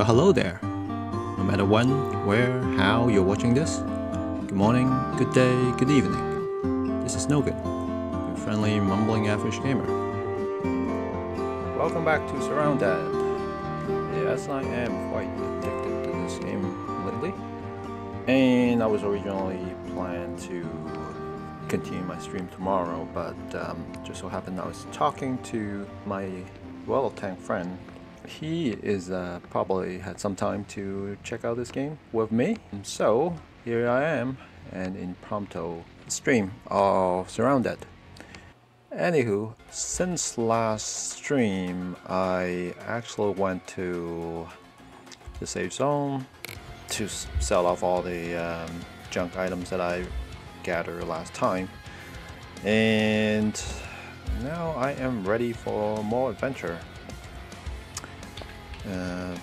Well, hello there. No matter when, where, how you're watching this, good morning, good day, good evening. This is Noggin, your friendly, mumbling average gamer. Welcome back to SurrounDead. Yes, I am quite addicted to this game lately. And I was originally planned to continue my stream tomorrow, but just so happened I was talking to my well-tanked friend. He is probably had some time to check out this game with me, so here I am, an impromptu stream of SurrounDead. Anywho, since last stream, I actually went to the safe zone to sell off all the junk items that I gathered last time, and now I am ready for more adventure.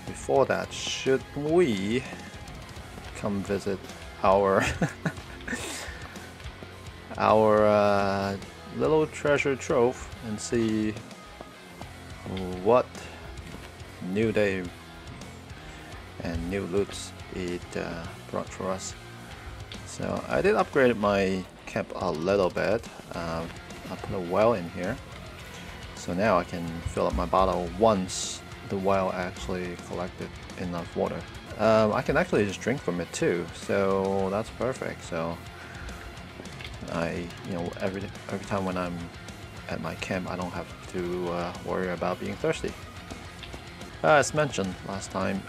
Before that, should we come visit our our little treasure trove and see what new day and new loots it brought for us. So I did upgrade my camp a little bit. I put a well in here, so now I can fill up my bottle once the well actually collected enough water. I can actually just drink from it too, so that's perfect. So every time when I'm at my camp, I don't have to worry about being thirsty. As mentioned last time,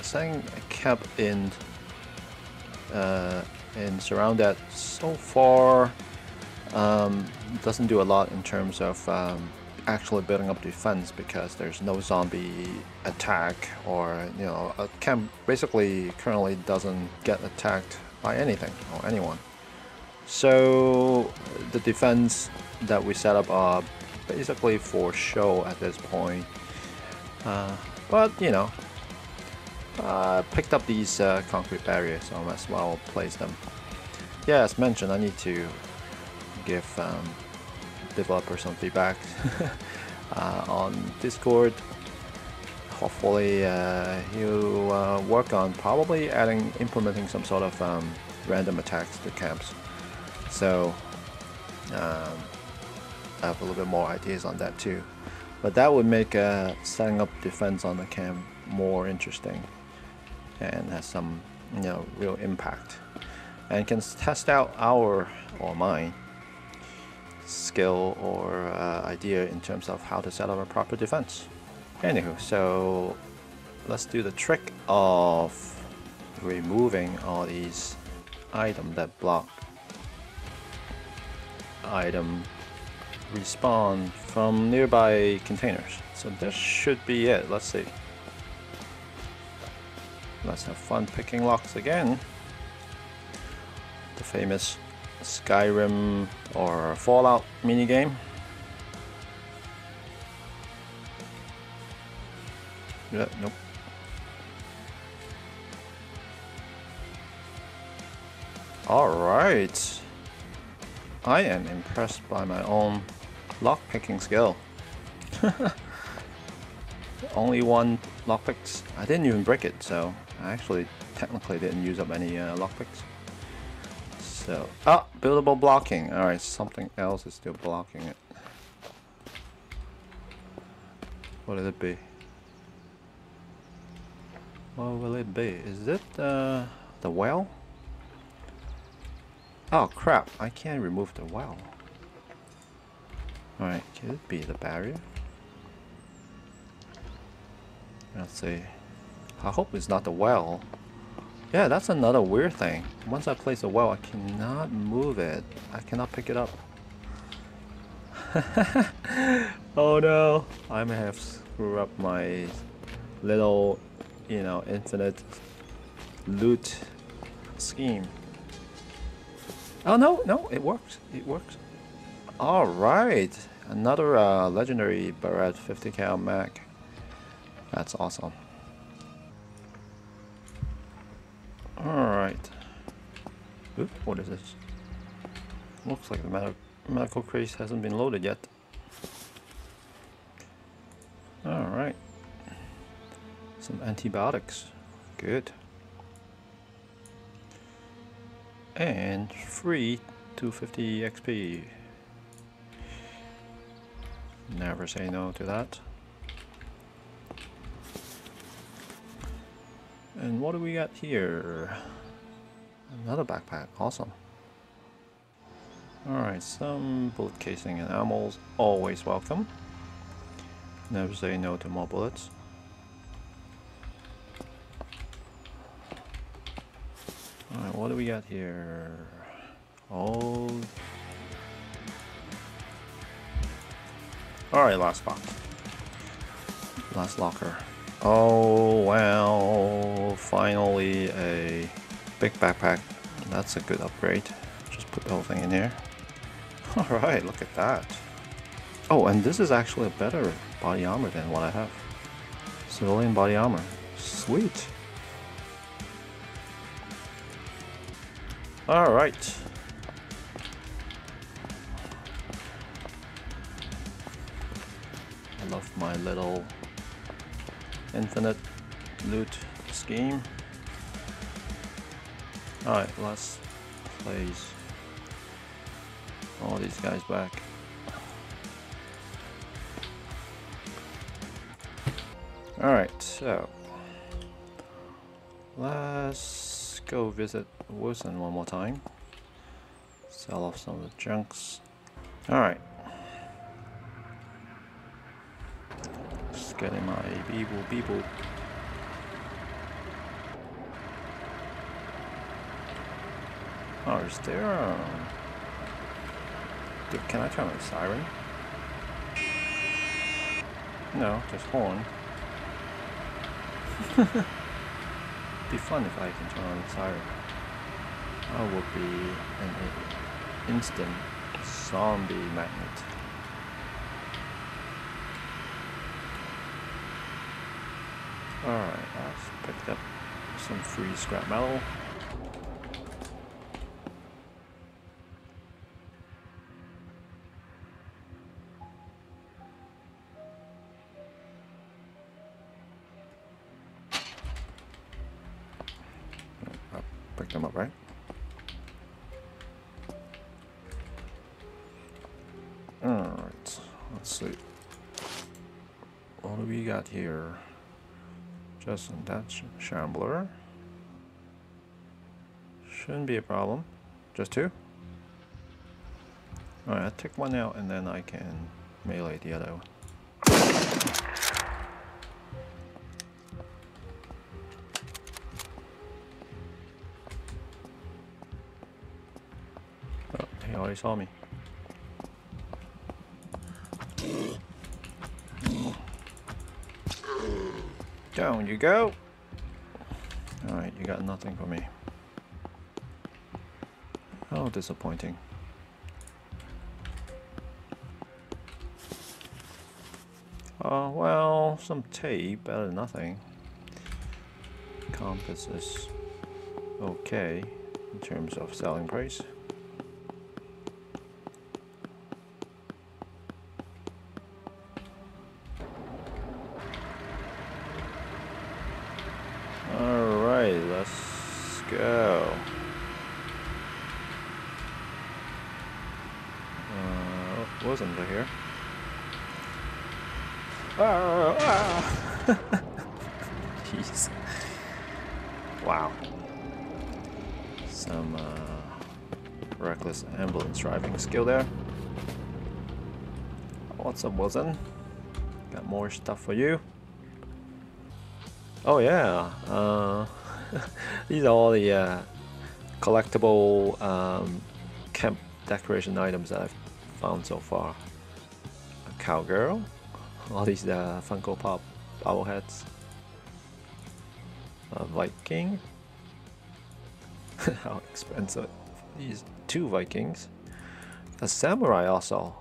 setting a camp in SurrounDead so far doesn't do a lot in terms of actually building up defense, because there's no zombie attack, or a camp basically currently doesn't get attacked by anything or anyone. So the defense that we set up are basically for show at this point. But I picked up these concrete barriers, so I might as well place them. Yeah, as mentioned, I need to give developer some feedback on Discord. Hopefully he'll work on probably implementing some sort of random attacks to camps, so I have a little bit more ideas on that too. But that would make setting up defense on the camp more interesting and has some real impact, and can test out our or mine skill or idea in terms of how to set up a proper defense. Anywho, so let's do the trick of removing all these items that block item respawn from nearby containers. So this should be it. Let's see. Let's have fun picking locks again. The famous Skyrim or Fallout minigame. Yeah, nope. Alright. I am impressed by my own lockpicking skill. Only one lockpicks. I didn't even break it, so I actually technically didn't use up any lockpicks. So, buildable blocking. Alright, something else is still blocking it. What will it be? What will it be? Is it the well? Oh crap, I can't remove the well. Alright, could it be the barrier? Let's see. I hope it's not the well. Yeah, that's another weird thing. Once I place a well, I cannot move it. I cannot pick it up. Oh no! I may have screwed up my little, infinite loot scheme. Oh no, it works. It works. All right, another legendary Barrett 50 cal mag. That's awesome. Alright. Oop, what is this? Looks like the medical crate hasn't been loaded yet. Alright. Some antibiotics. Good. And free 250 XP. Never say no to that. And what do we got here? Another backpack. Awesome. Alright, some bullet casing and ammo, always welcome. Never say no to more bullets. Alright, what do we got here? Alright, last box. Last locker. Oh, wow. Finally a big backpack. That's a good upgrade. Just put the whole thing in here. Alright, look at that. Oh, and this is actually a better body armor than what I have. Civilian body armor. Sweet. Alright. I love my little infinite loot scheme. Alright, let's place all these guys back. Alright, so let's go visit Wilson one more time. Sell off some of the junks. Alright. Just getting my beeble. Oh, is there can I turn on the siren? No, just horn. Be fun if I can turn on the siren. I would be an instant zombie magnet. Alright, I've picked up some free scrap metal. Pick them up, right? Alright, let's see. What do we got here? Just that shambler. Shouldn't be a problem. Just two? Alright, I'll take one out and then I can melee the other one. He saw me. Down you go. Alright, you got nothing for me. How disappointing. Oh, well, some tape, better than nothing. Compass is okay in terms of selling price. Jeez. Wow. Some reckless ambulance driving skill there. What's up, Wilson? Got more stuff for you. Oh yeah. These are all the collectible camp decoration items that I've found so far. A cowgirl. All these Funko Pop owl heads. A Viking. How expensive. These two Vikings. A samurai also.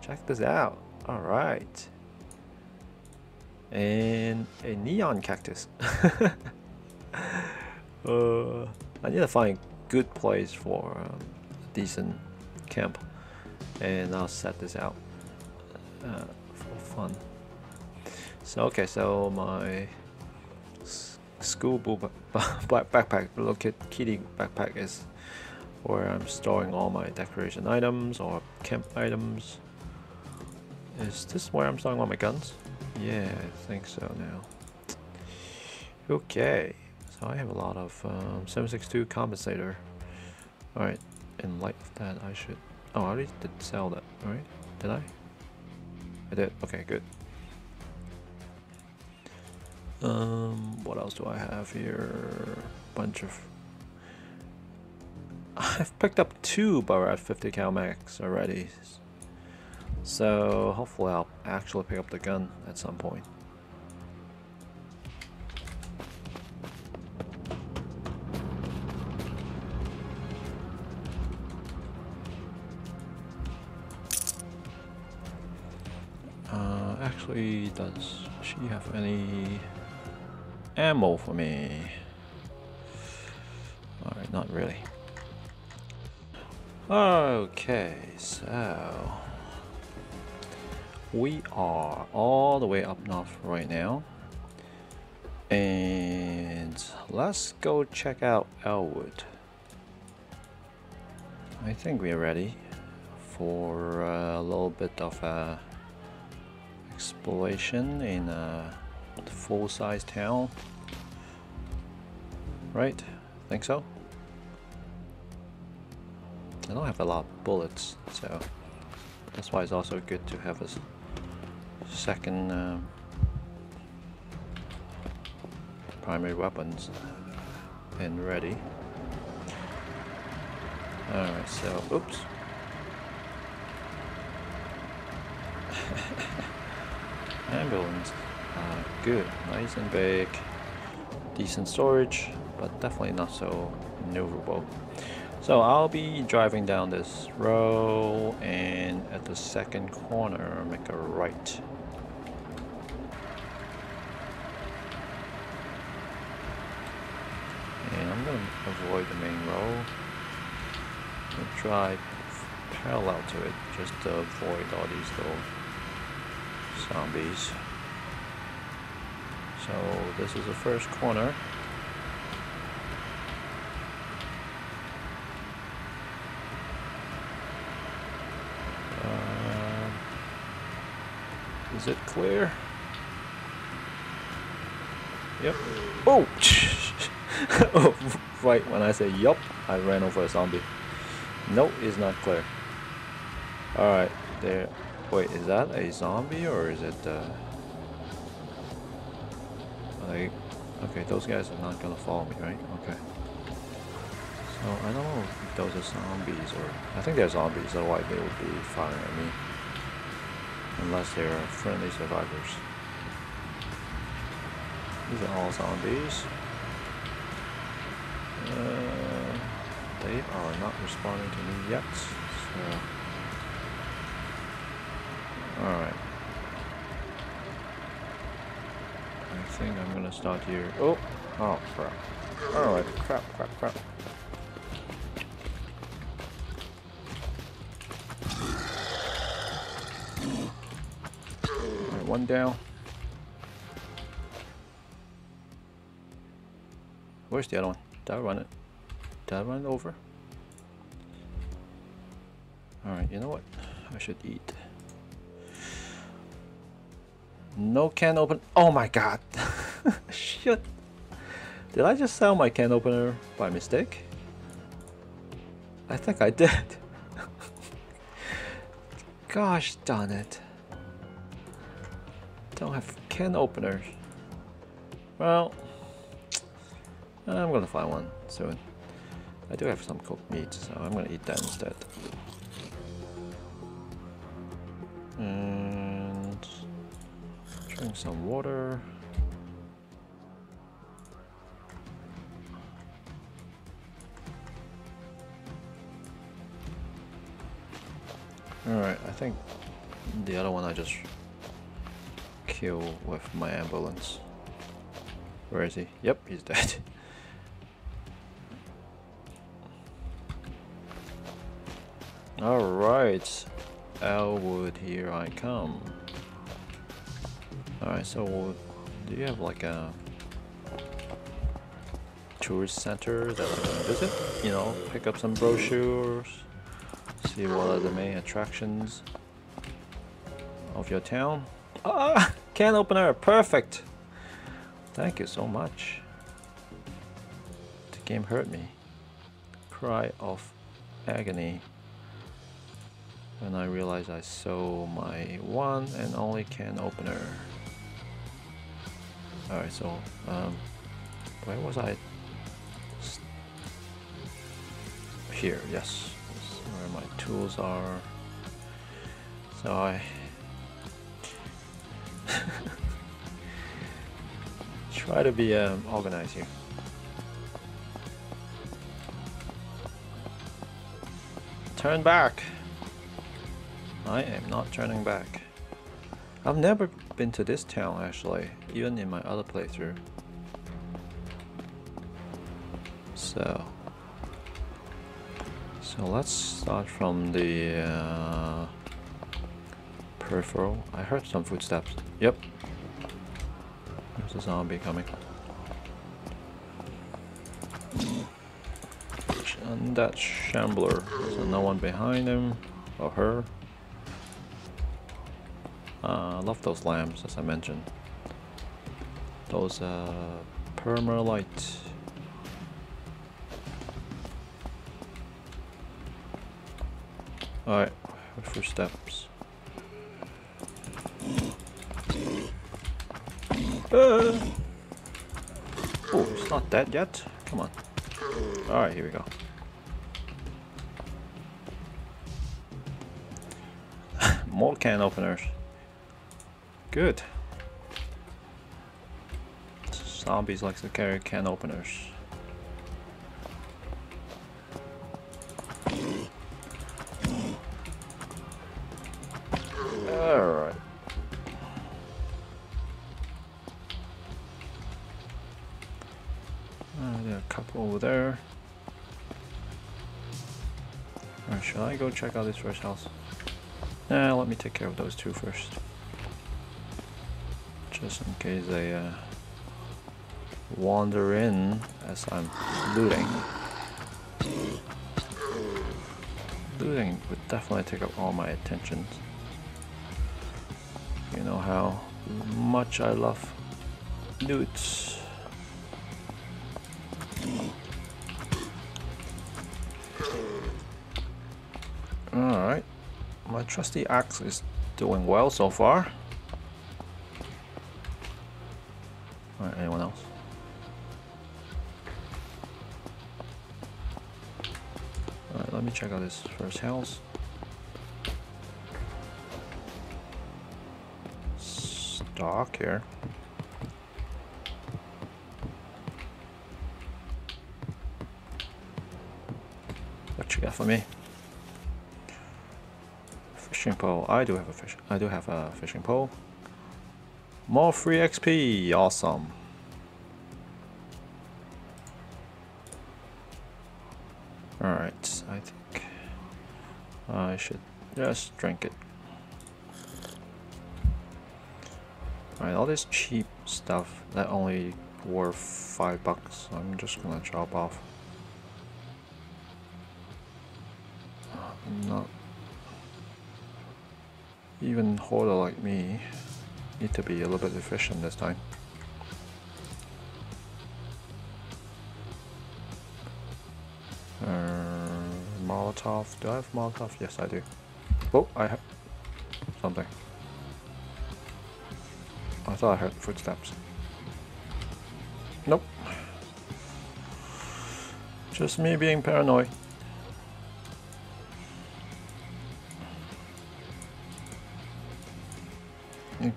Check this out. Alright. And a neon cactus. I need to find a good place for a decent camp. And I'll set this out. For fun. So okay, so my school backpack, kitty backpack is where I'm storing all my decoration items or camp items. Is this where I'm storing all my guns? Yeah, I think so now. Okay, so I have a lot of 7.62 compensator. Alright, in light of that I should... Oh, I already did sell that, right? Did I? I did, okay, good. What else do I have here? Bunch of... I've picked up 2 Barrett 50 cal mags already. So hopefully I'll actually pick up the gun at some point. Actually, does she have any ammo for me? Alright, not really. Okay, so we are all the way up north right now, and let's go check out Ellwood. I think we are ready for a little bit of a exploration in a full-size town, right? Think so. I don't have a lot of bullets, so that's why it's also good to have a second primary weapons and ready. Alright, so oops. Ambulance, good, nice and big, decent storage, but definitely not so maneuverable. So I'll be driving down this road, and at the second corner, make a right. And I'm gonna avoid the main road and drive parallel to it, just to avoid all these little zombies. So this is the first corner. Is it clear? Yep. Oh! Right when I say yup, I ran over a zombie. Nope, it's not clear. Alright, there. Wait, is that a zombie or is it like... Okay, those guys are not gonna follow me, right? Okay. So, I don't know if those are zombies or... I think they're zombies, otherwise they would be firing at me. Unless they are friendly survivors. These are all zombies. They are not responding to me yet. So, alright. I think I'm gonna start here. Oh! Oh, crap. Alright, crap. One down. Where's the other one? Did I run it? Did I run it over? Alright, you know what? I should eat. No can open. Oh my god! Shit! Did I just sell my can opener by mistake? I think I did. Gosh darn it. Don't have can openers. Well, I'm gonna find one soon. I do have some cooked meat, so I'm gonna eat that instead. And drink some water. Alright, I think the other one I just kill with my ambulance. Where is he? Yep, he's dead. Alright, Ellwood, here I come. Alright, so do you have like a tourist center that we can visit. You know, pick up some brochures, see what are the main attractions of your town. Ah, can opener, perfect. Thank you so much. The game hurt me. Cry of agony when I realized I saw my one and only can opener. Alright, so where was I? Here, yes, this is where my tools are. So I try to be organized here. Turn back. I am not turning back. I've never been to this town actually, even in my other playthrough. So let's start from the peripheral. I heard some footsteps. Yep. There's a zombie coming. And that shambler. So no one behind him or her. I love those lamps, as I mentioned. Those perma lights. Alright, first steps. Oh, it's not dead yet? Come on. Alright, here we go. More can openers. Good. Zombies like to carry can openers. Alright. There are a couple over there. Alright, should I go check out this first house? Nah, let me take care of those two first. Just in case they wander in as I'm looting. Looting would definitely take up all my attention. You know how much I love loot. Alright, my trusty axe is doing well so far. Anyone else? Alright, let me check out this first house. It's dark here. What you got for me? Fishing pole. I do have a fishing pole. More free XP, awesome. Alright, I think I should just drink it. Alright, all this cheap stuff that only worth $5, I'm just gonna chop off. Not even hoarder like me. Need to be a little bit efficient this time. Molotov. Do I have Molotov? Yes, I do. Oh, I have something. I thought I heard footsteps. Nope. Just me being paranoid.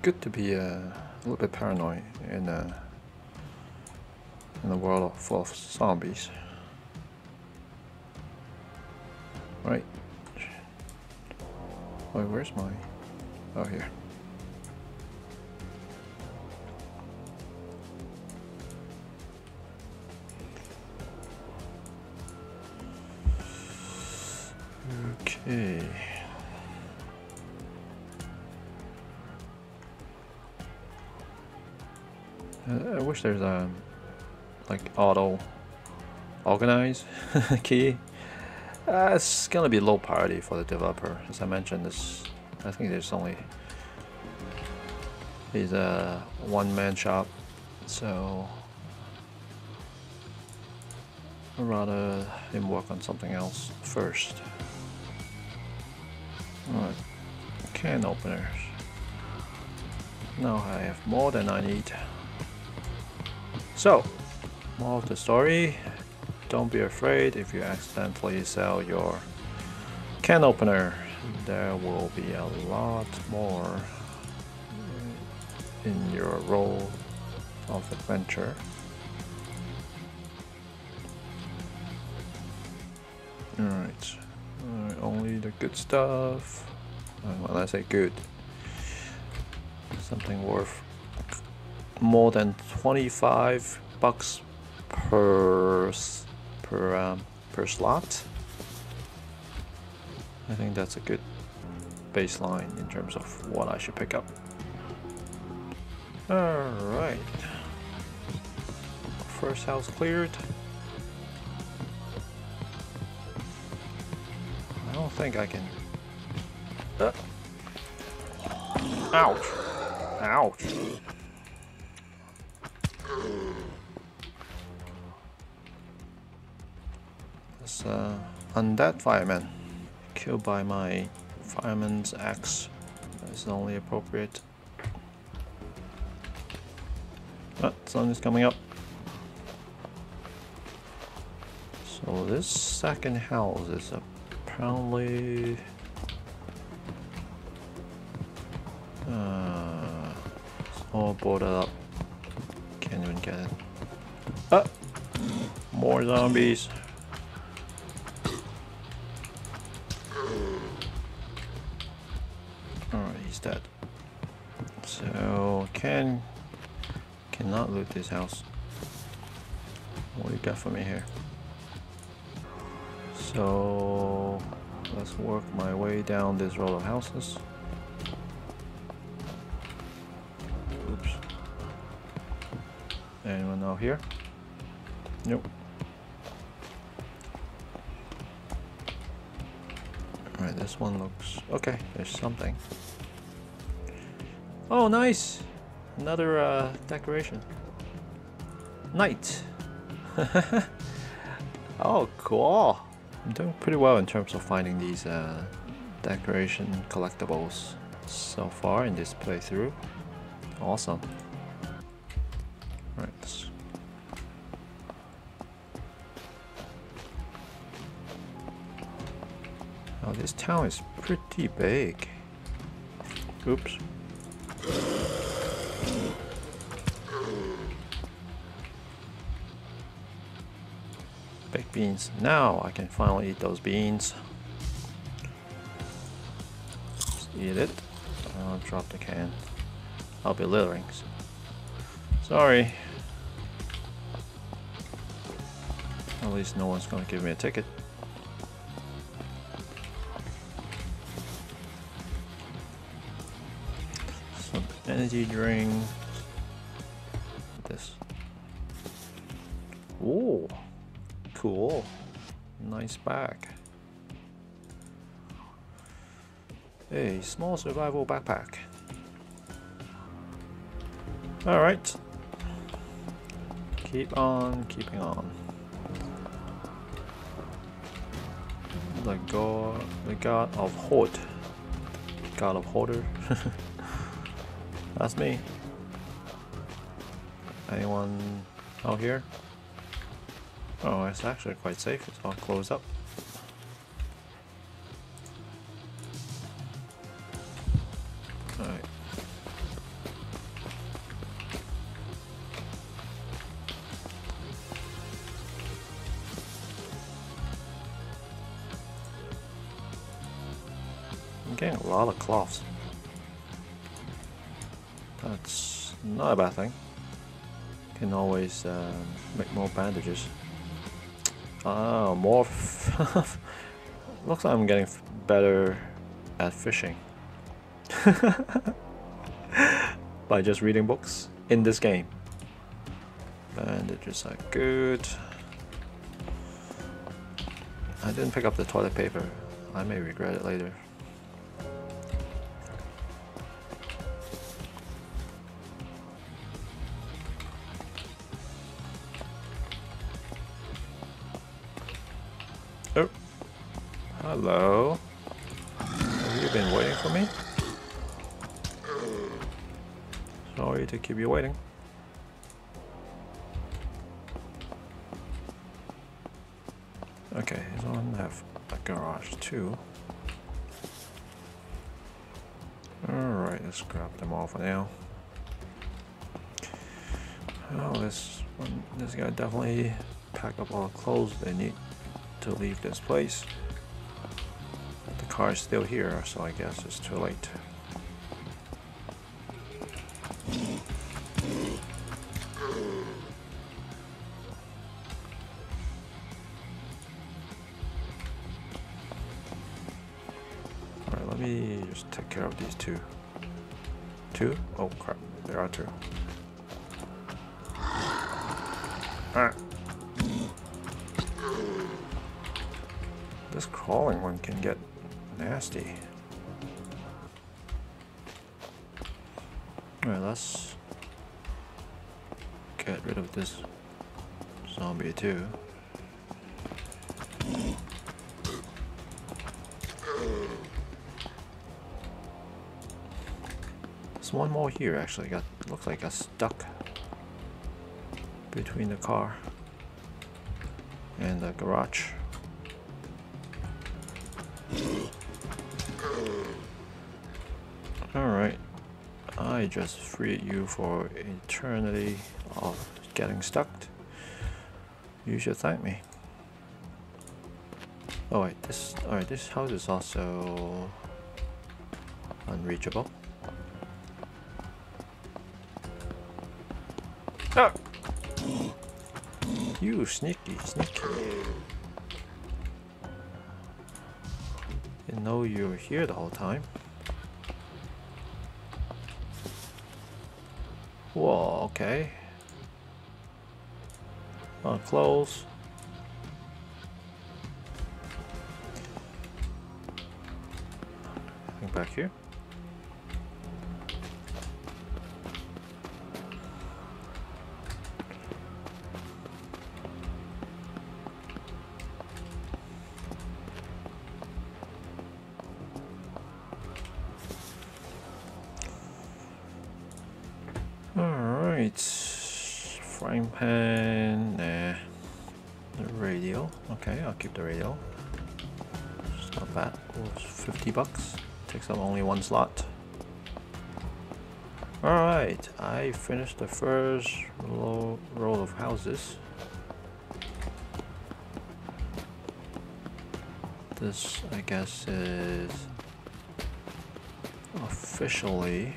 Good to be a little bit paranoid in a world full of zombies. Right. Wait, where's my... Oh, here. Okay. I wish there's a like auto organize key. It's gonna be low priority for the developer, as I mentioned. This, I think, there's only is a one-man shop, so I'd rather him work on something else first. Alright, can openers. Now I have more than I need. So, more of the story. Don't be afraid if you accidentally sell your can opener. There will be a lot more in your role of adventure. Alright, only the good stuff. Well, I say good. Something worth more than 25 bucks per slot. I think that's a good baseline in terms of what I should pick up. Alright, first house cleared. I don't think I can... Ouch! Ouch! This undead fireman, killed by my fireman's axe, is only appropriate. Sun is coming up. So this second house is apparently all boarded up. Can't even get it. More zombies. Alright, he's dead. So cannot loot this house. What do you got for me here? So let's work my way down this row of houses. Oops. Anyone out here? Nope. Alright, this one looks okay. There's something. Oh, nice! Another decoration. Night. Oh, cool. I'm doing pretty well in terms of finding these decoration collectibles so far in this playthrough. Awesome. Right. Now this town is pretty big. Oops. Baked beans. Now I can finally eat those beans. Just eat it. I'll drop the can. I'll be littering. Sorry. At least no one's gonna give me a ticket. Some energy drink. This. Ooh. Cool, nice bag. A small survival backpack. Alright, keep on keeping on. The god of Horde. God of Hoarder. That's me. Anyone out here? Oh, it's actually quite safe. It's all closed up. Alright. I'm getting a lot of cloths. That's not a bad thing. Can always make more bandages. Ah, more. Looks like I'm getting better at fishing by just reading books in this game. Bandages are good. I didn't pick up the toilet paper. I may regret it later. Oh, hello. Have you been waiting for me? Sorry to keep you waiting. Okay, so I have a garage too. Alright, let's grab them all for now. Oh, this guy definitely pack up all the clothes they need to leave this place. But the car is still here, so I guess it's too late. Care of these two. Two? Oh crap, there are two. Alright. This crawling one can get nasty. Alright, let's get rid of this zombie too. One more here actually got, looks like got stuck between the car and the garage. Alright, I just freed you for eternity of getting stuck. You should thank me. Oh wait, this house is also unreachable. Oh. You sneaky sneak. Didn't know you were here the whole time. Whoa, okay. Close. I think back here. Keep the radio. It's not bad. Oh, it's $50. Takes up only one slot. Alright, I finished the first row of houses. This, I guess, is officially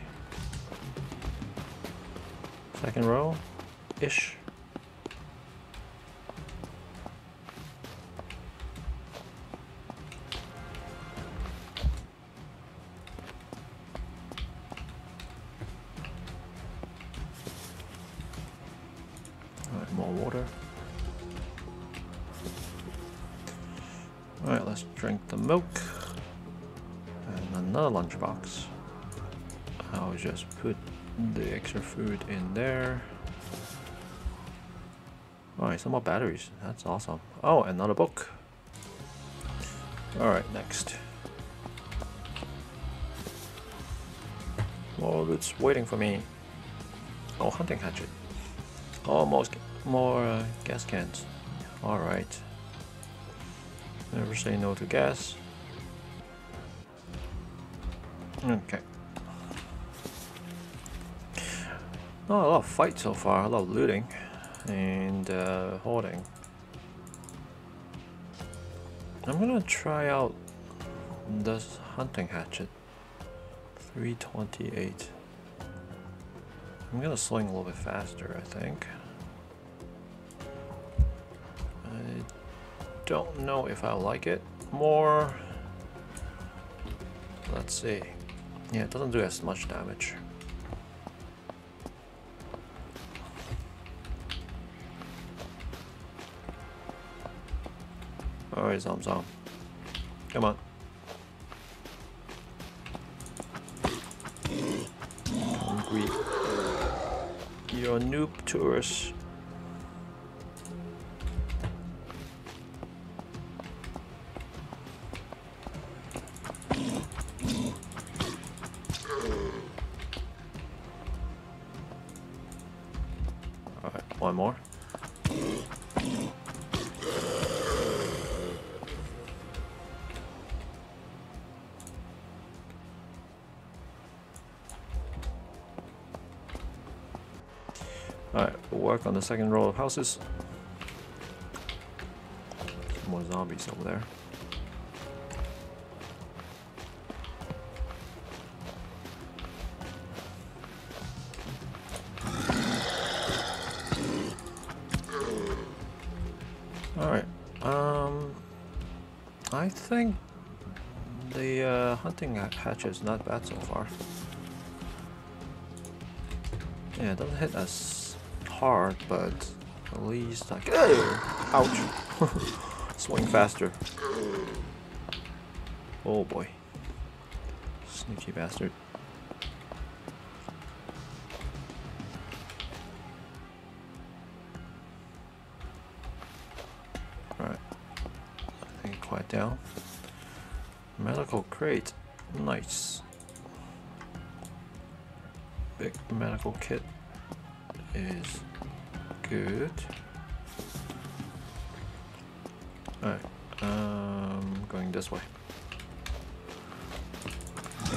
second row-ish. Milk and another lunchbox. I'll just put the extra food in there. Alright, some more batteries. That's awesome. Oh, another book. Alright, next. More loot's waiting for me. Oh, hunting hatchet. Almost more gas cans. Alright. Never say no to gas. Okay. Not a lot of fights so far, a lot of looting and hoarding. I'm gonna try out this hunting hatchet. 328. I'm gonna swing a little bit faster, I think. Don't know if I like it more. Let's see. Yeah, it doesn't do as much damage. Or his arms are. Come on. Hungry. You're a noob tourist. One more. Alright, we'll work on the second row of houses. More zombies over there. I think the hunting hatchet is not bad so far. Yeah, it doesn't hit as hard, but at least I can... Ouch! Swing faster. Oh boy. Sneaky bastard. Down. Medical crate. Nice. Big medical kit is good. Alright, going this way. I'm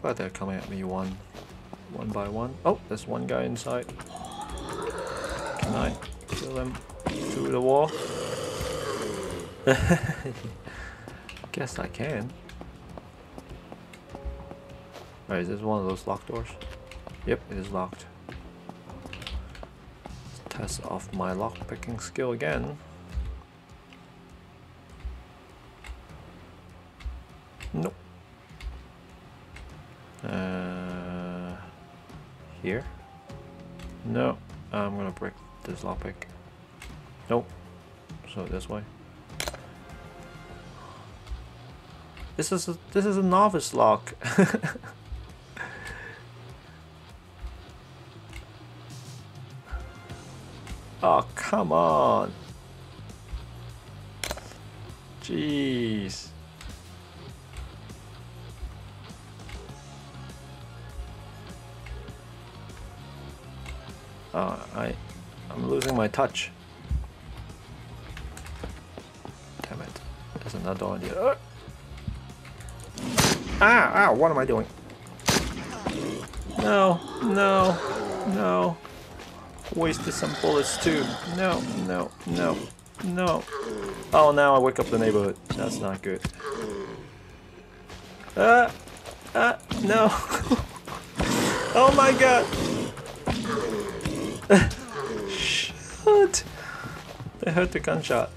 glad they're coming at me one by one. Oh, there's one guy inside. Can I kill him through the wall? Guess I can. Alright, is this one of those locked doors? Yep, it is locked. Let's test off my lockpicking skill again. Nope. Here? No, I'm gonna break this lockpick. Nope. So this way. This is a novice lock. Oh, come on. Jeez. I'm losing my touch. Damn it. There's another one here. Ah, ah, what am I doing? No, no, no. Wasted some bullets too. No, no, no, no. Oh, now I wake up the neighborhood. That's not good. No. Oh my god. They heard the gunshot.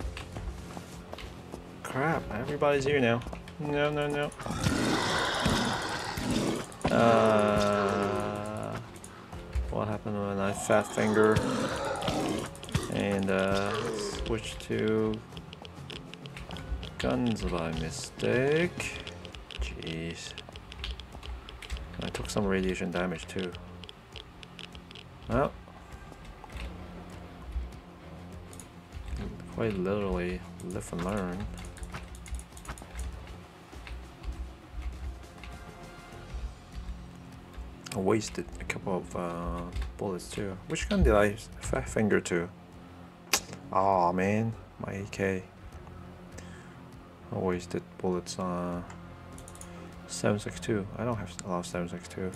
Crap, everybody's here now. No, no, no. What happened when I fat finger and switched to guns by mistake? Jeez. I took some radiation damage too. Well. Quite literally, live and learn. I wasted a couple of bullets too. Which gun did I fat finger to? Aw, man, my AK. I wasted bullets on 7.62. I don't have a lot of 7.62.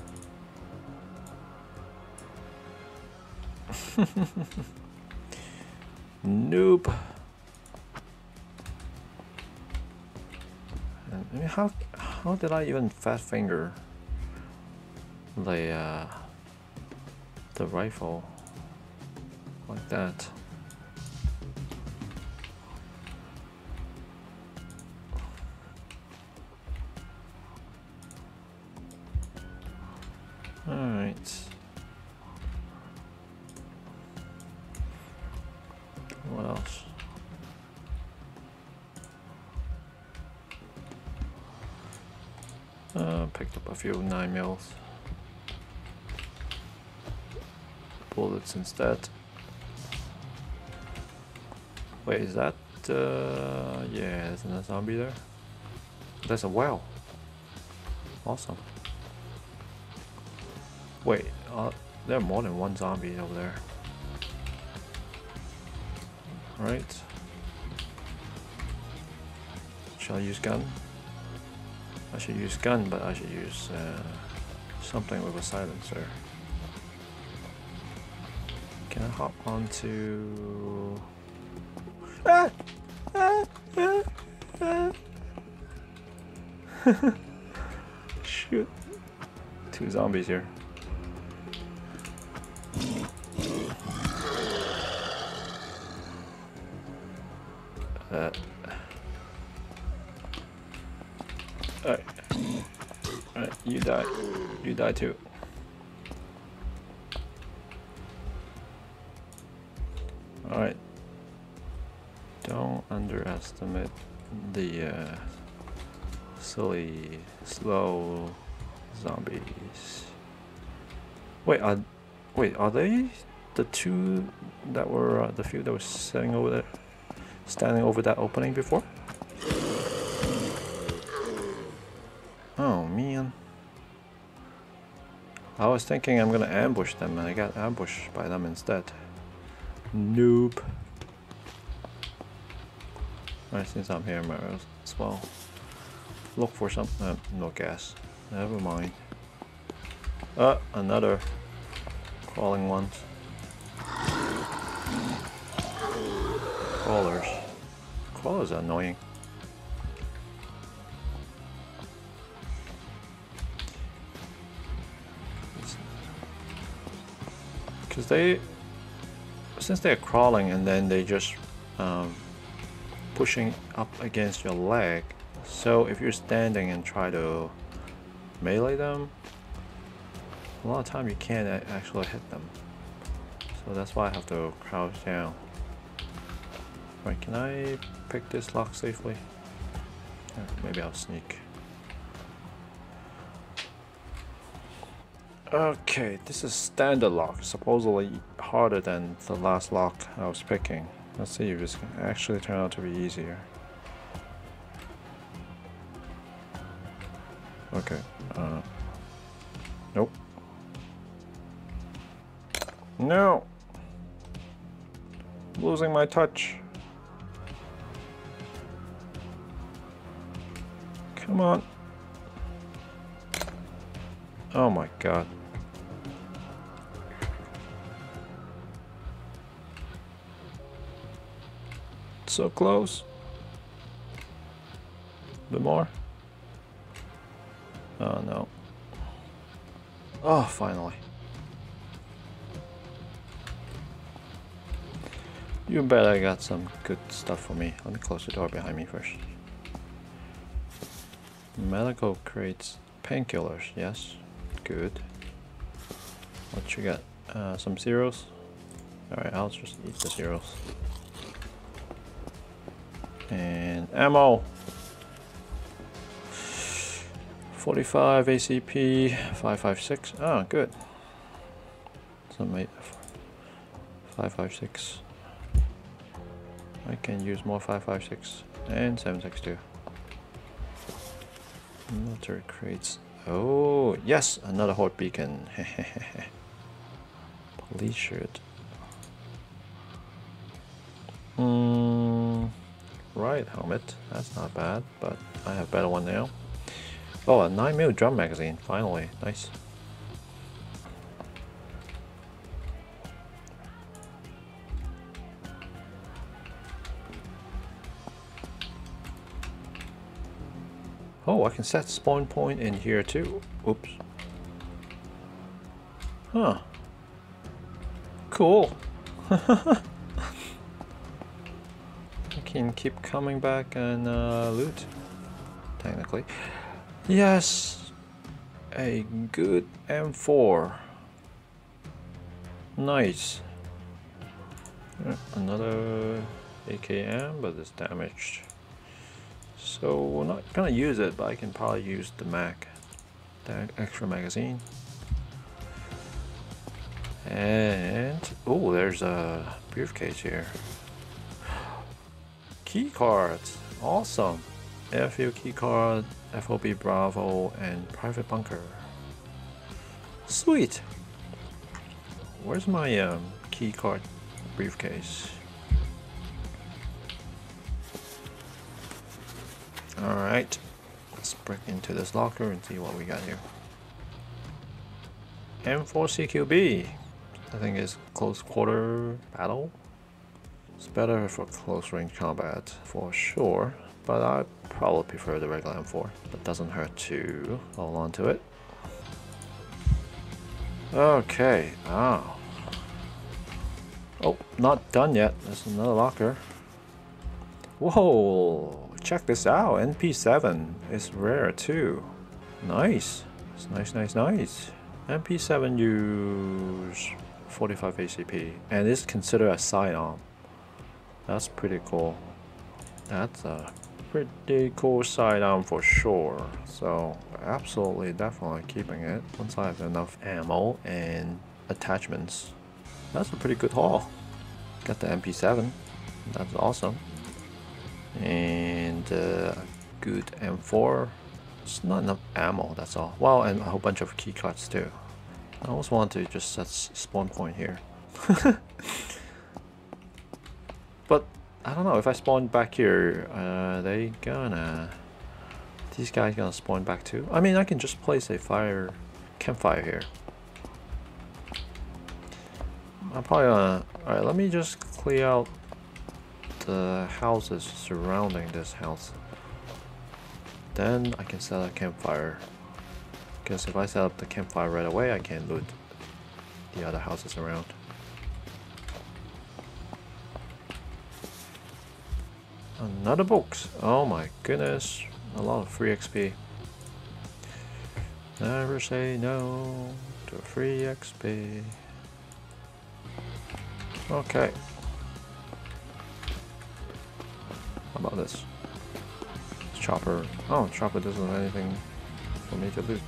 Nope. I mean, how did I even fat finger the rifle like that? All right. Picked up a few 9mm bullets instead. Wait, is that yeah, isn't a zombie there? There's a whale. Awesome. Wait, there are more than one zombie over there. Right. Shall I use gun? I should use gun, but I should use something with a silencer. Can I hop onto... Ah! Ah! Ah! Ah! Shoot. 2 zombies here. Alright. Alright, you die. You die too. Alright. Don't underestimate the silly, slow zombies. Wait, are they the two that were the few that were sitting over there, standing over that opening before? Oh man! I was thinking I'm gonna ambush them, and I got ambushed by them instead. Noob. Alright, since I'm here, I might as well look for some. No gas. Never mind. Another crawling one. Crawlers. Crawlers are annoying. Because they, since they're crawling and then they just pushing up against your leg, so if you're standing and try to melee them, a lot of time you can't actually hit them, so that's why I have to crouch down. Right, can I pick this lock safely? Maybe I'll sneak. Okay, this is standard lock, supposedly harder than the last lock I was picking. Let's see if it's gonna actually turn out to be easier. Okay. Nope. No. I'm losing my touch. Come on. Oh my god. So close. A bit more. Oh no. Oh, finally. You bet I got some good stuff for me. Let me close the door behind me first. Medical crates, painkillers, yes. Good. What you got? Some cereals? Alright, I'll just eat the cereals. And ammo! 45 ACP, 556. Ah, good. Some 556. I can use more 556 and 762. Military crates. Oh yes, another horde beacon. Police shirt. Right, helmet, that's not bad, but I have a better one now. Oh, a 9mm drum magazine, finally, nice. Oh, I can set spawn point in here too. Oops. Huh. Cool. Can keep coming back and loot, technically. Yes, a good M4. Nice. Another AKM, but it's damaged, so we're not gonna use it, but I can probably use the Mac extra magazine. And oh, there's a briefcase here. Key cards, awesome. Airfield key card, FOB Bravo, and private bunker. Sweet. Where's my key card briefcase? All right, let's break into this locker and see what we got here. M4CQB. I think it's close quarter battle. It's better for close range combat for sure, but I probably prefer the regular M4. But doesn't hurt to hold on to it. Okay. Ah. Oh, not done yet. There's another locker. Whoa! Check this out. MP7 is rare too. Nice. It's nice, nice, nice. MP7 use 45 ACP and is considered a sidearm. That's pretty cool. That's a pretty cool sidearm for sure. So absolutely, definitely keeping it once I have enough ammo and attachments. That's a pretty good haul. Got the MP7. That's awesome. And a good M4. It's not enough ammo, that's all. Well, and a whole bunch of key cards too. I always want to just set spawn point here. But I don't know, if I spawn back here, these guys gonna spawn back too? I mean, I can just place a campfire here. I'm probably gonna... Alright, let me just clear out the houses surrounding this house. Then I can set up a campfire, because if I set up the campfire right away, I can loot the other houses around. Another box! Oh my goodness, a lot of free XP. Never say no to free XP. Okay. How about this? Chopper. Oh, Chopper doesn't have anything for me to loot.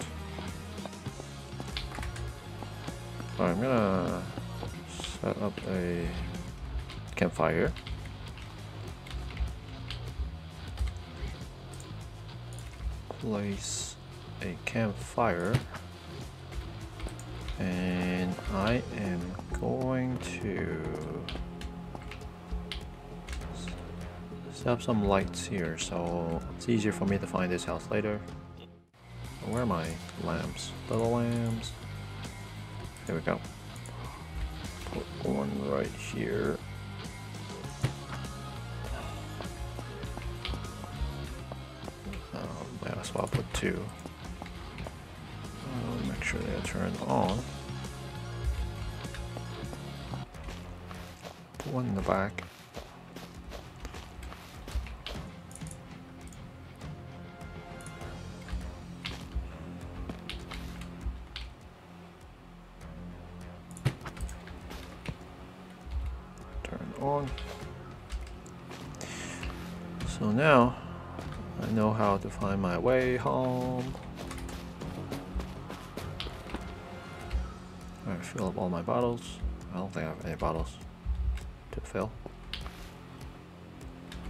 Alright, I'm gonna set up a campfire here. Place a campfire. And I am going to set up some lights here so it's easier for me to find this house later. Where are my lamps? Little lamps. There we go. Put one right here. Might as well put two. Make sure they're turned on. Put one in the back. So now I know how to find my way home. Alright, fill up all my bottles. I don't think I have any bottles to fill.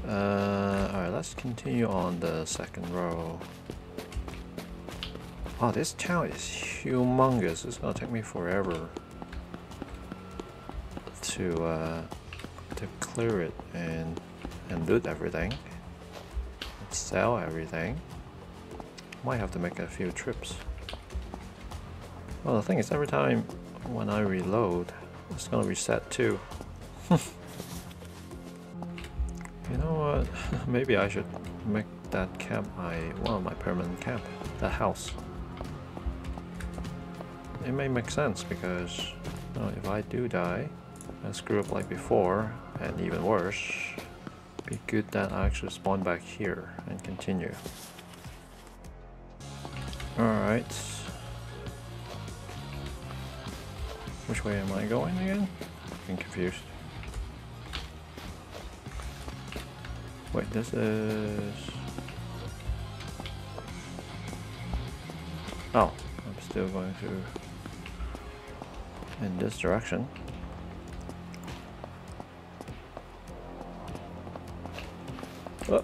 Alright, let's continue on the second row. Oh, this town is humongous. It's gonna take me forever to clear it and loot everything. Sell everything. Might have to make a few trips. Well, the thing is, every time when I reload, it's gonna reset too. You know what? Maybe I should make that camp one of my permanent camp. That house. It may make sense because, you know, if I do die and screw up like before, and even worse. Be good that I actually spawn back here and continue. Alright. Which way am I going again? I'm confused. Wait, this is... Oh, I'm still going through in this direction. Oh.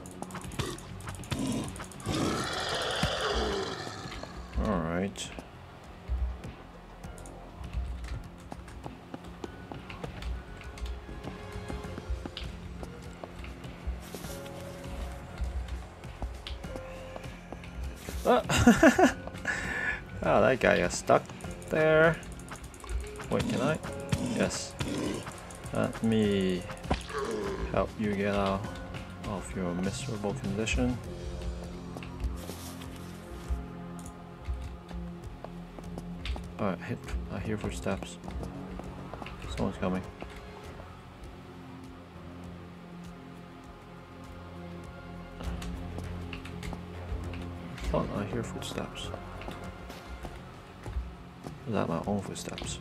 All right. Oh. Oh, that guy is stuck there. Wait, can I? Yes. Let me help you get out of your miserable condition. Alright, I hear footsteps. Someone's coming. I thought I hear footsteps. Is that my own footsteps?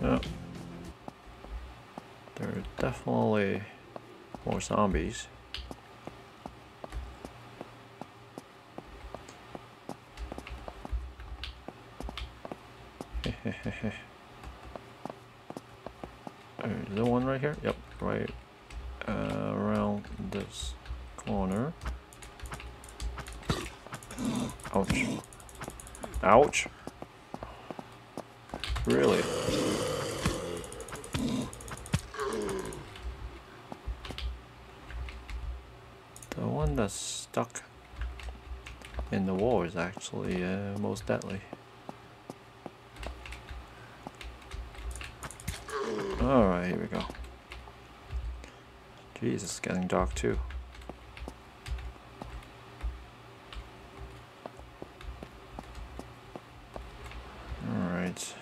No. There are definitely more zombies. Hehehehe. Is there one right here? Yep, right around this corner. Ouch. Ouch. Really? The one that's stuck in the wall is actually most deadly. Alright, here we go. Jeez, it's getting dark too. Alright.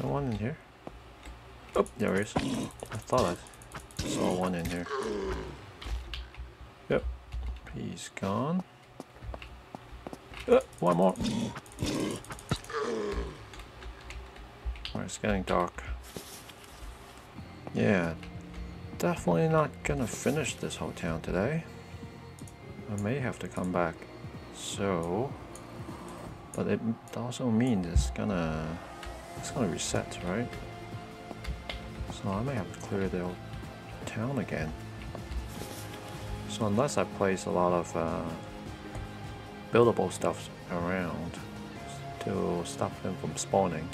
No one in here? Oh, there he is. I thought I saw one in here. Yep. He's gone. One more. Alright, it's getting dark. Yeah, definitely not gonna finish this whole town today. I may have to come back. So, but it also means it's gonna reset, right? So I may have to clear the old town again. So unless I place a lot of buildable stuff around to stop them from spawning.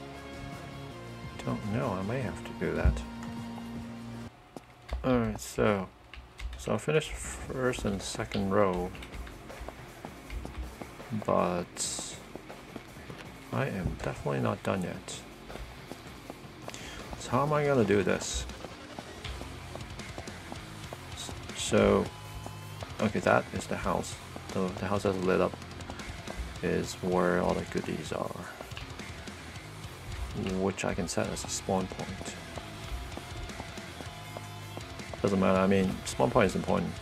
Don't know, I may have to do that. Alright, so I finished first and second row, but I am definitely not done yet. So how am I gonna do this? So okay, that is the house. The house that's lit up is where all the goodies are, which I can set as a spawn point. Doesn't matter, I mean, spawn point is important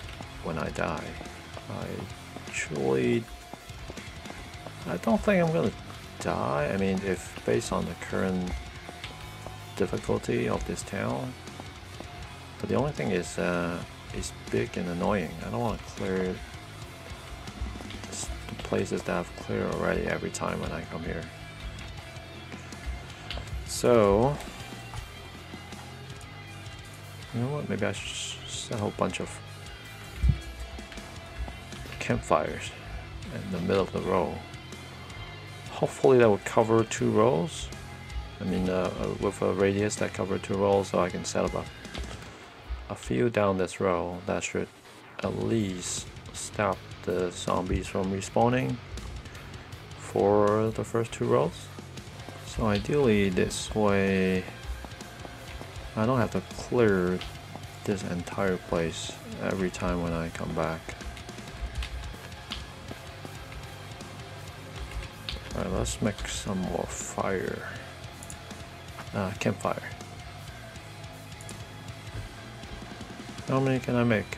when I die. I don't think I'm gonna die. I mean, if based on the current difficulty of this town, but the only thing is it's big and annoying. I don't want to clear places that I've cleared already every time when I come here. So, you know what, maybe I should set a whole bunch of campfires in the middle of the row. Hopefully that will cover two rows. I mean, with a radius that covers two rows, so I can set up a few down this row. That should at least stop the zombies from respawning for the first two rows. So ideally this way I don't have to clear this entire place every time when I come back. Alright, let's make some more fire. Campfire. How many can I make?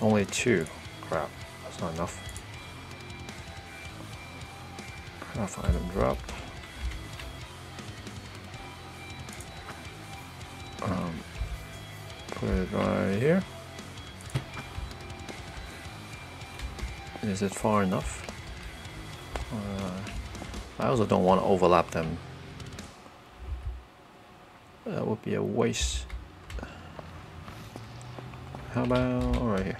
Only two. Crap, that's not enough. Half item dropped. Put it right here. Is it far enough? I also don't want to overlap them. That would be a waste. How about right here?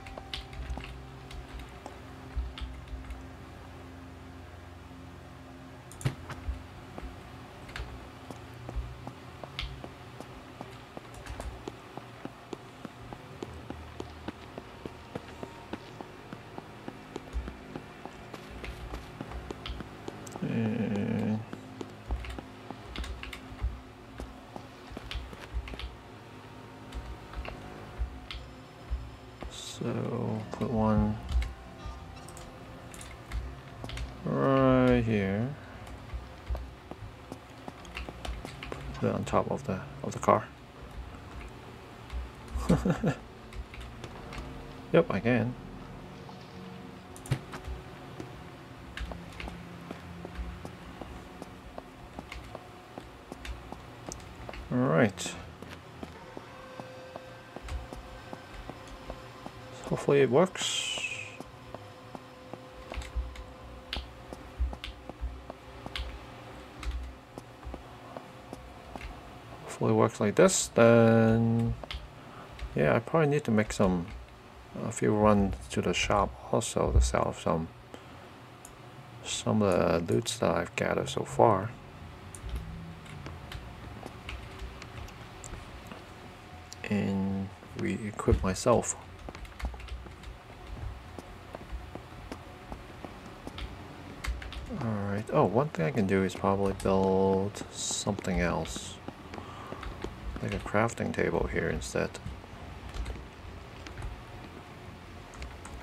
So put one right here. Put it on top of the car. Yep, I can. All right. Hopefully it works. Hopefully it works like this. Then yeah, I probably need to make a few runs to the shop also to sell some of the loots that I've gathered so far. And re-equip myself. Oh, one thing I can do is probably build something else, like a crafting table here instead.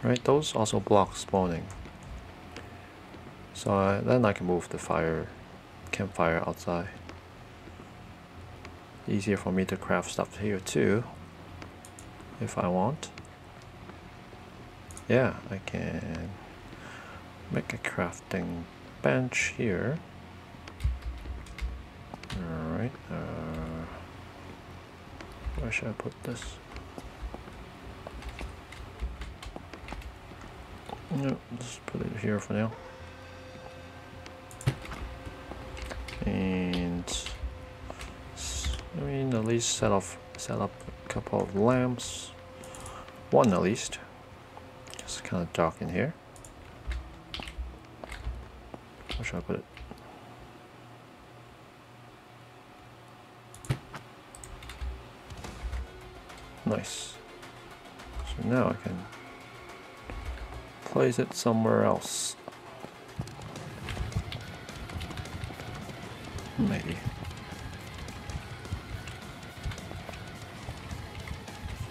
Right, those also block spawning. So then I can move the campfire outside. Easier for me to craft stuff here too, if I want. Yeah, I can make a crafting bench here. All right, where should I put this? No, just put it here for now. And I mean, at least set up a couple of lamps. One at least. It's kind of dark in here. Where should I put it? Nice. So now I can place it somewhere else. Maybe.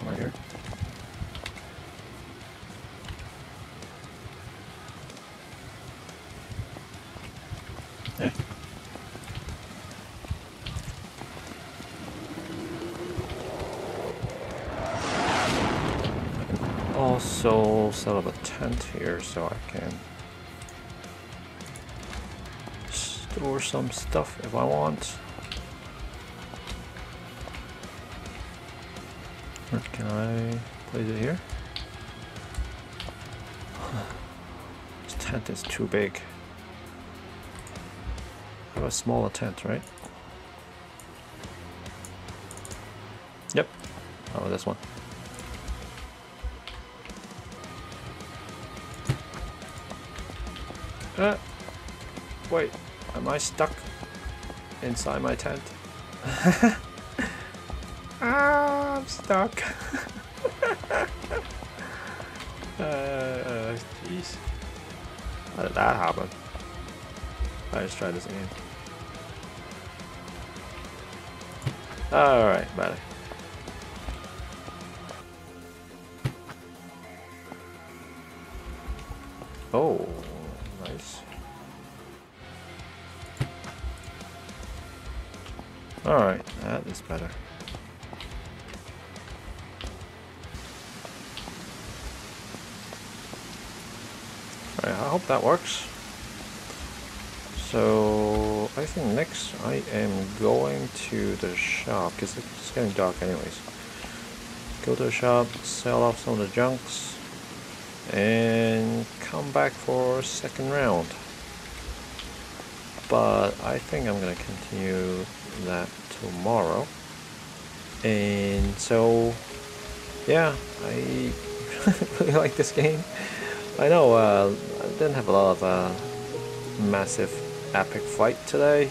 Right here. Also set up a tent here so I can store some stuff if I want. Or can I place it here? This tent is too big. I have a smaller tent, right? Yep. Oh, this one. Wait, am I stuck inside my tent? Ah, I'm stuck. Jeez. How did that happen? Let's try this again. Alright, better. Oh. Alright, that is better. I hope that works. So I think next I am going to the shop, because it's getting dark anyways. Go to the shop, sell off some of the junks, and come back for a second round. But I think I'm going to continue that tomorrow. And so, yeah, I really like this game. I know I didn't have a lot of massive epic fight today.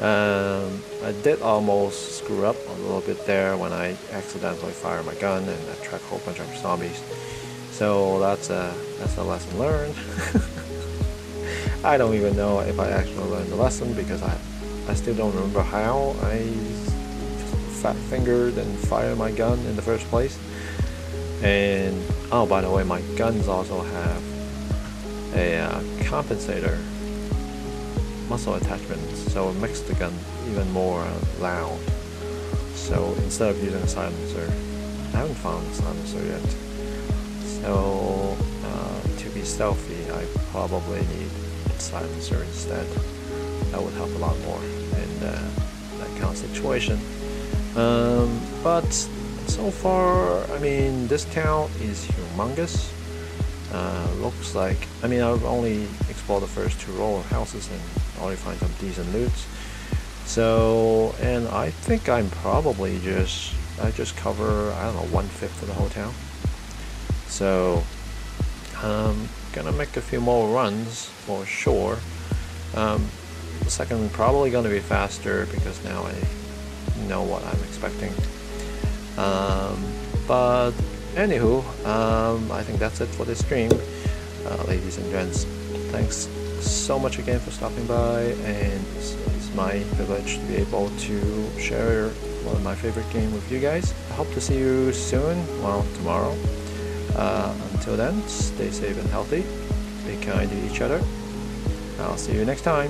I did almost screw up a little bit there when I accidentally fired my gun and attract a whole bunch of zombies. So that's a lesson learned. I don't even know if I actually learned the lesson, because I still don't remember how I fat fingered and fired my gun in the first place. And oh, by the way, my guns also have a compensator muzzle attachment, so it makes the gun even more loud. So instead of using a silencer, I haven't found a silencer yet. So to be stealthy, I probably need a silencer instead. That would help a lot more in that kind of situation. But so far, I mean, this town is humongous. Looks like, I mean, I've only explored the first two row of houses and already find some decent loot. So, and I think I'm probably just, I just cover, I don't know, 1/5 of the whole town. So, I'm gonna make a few more runs for sure. Second, probably gonna be faster because now I know what I'm expecting. But anywho, I think that's it for this stream. Ladies and gents, thanks so much again for stopping by, and it's my privilege to be able to share one of my favorite games with you guys. I hope to see you soon, well, tomorrow. Until then, stay safe and healthy, be kind to each other. I'll see you next time.